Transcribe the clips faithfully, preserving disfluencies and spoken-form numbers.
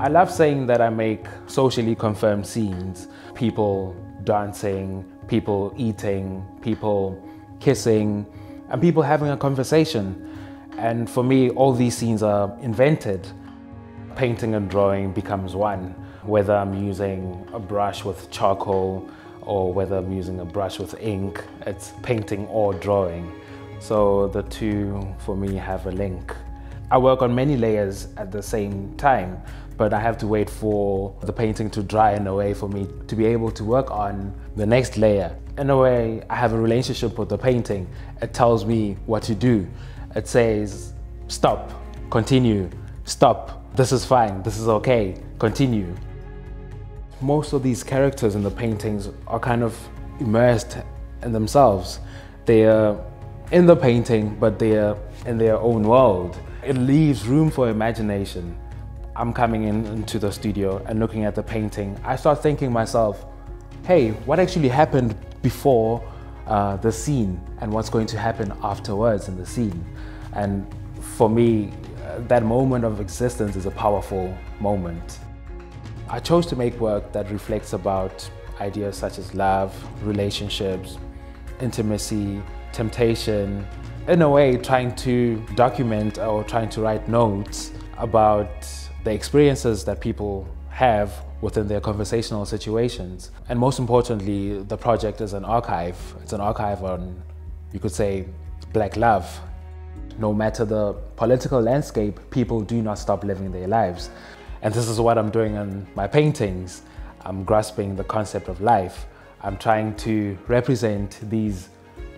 I love saying that I make socially confirmed scenes. People dancing, people eating, people kissing, and people having a conversation. And for me, all these scenes are invented. Painting and drawing becomes one, whether I'm using a brush with charcoal or whether I'm using a brush with ink. It's painting or drawing. So the two, for me, have a link. I work on many layers at the same time, but I have to wait for the painting to dry in a way for me to be able to work on the next layer. In a way, I have a relationship with the painting. It tells me what to do. It says, stop, continue, stop. This is fine, this is okay, continue. Most of these characters in the paintings are kind of immersed in themselves. They are in the painting, but they are in their own world. It leaves room for imagination. I'm coming in, into the studio and looking at the painting. I start thinking myself, hey, what actually happened before uh, the scene and what's going to happen afterwards in the scene? And for me, uh, that moment of existence is a powerful moment. I chose to make work that reflects about ideas such as love, relationships, intimacy, temptation, in a way trying to document or trying to write notes about the experiences that people have within their conversational situations. And most importantly, the project is an archive. It's an archive on, you could say, Black love. No matter the political landscape, people do not stop living their lives. And this is what I'm doing in my paintings. I'm grasping the concept of life. I'm trying to represent these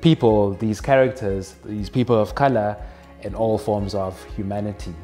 people, these characters, these people of color in all forms of humanity.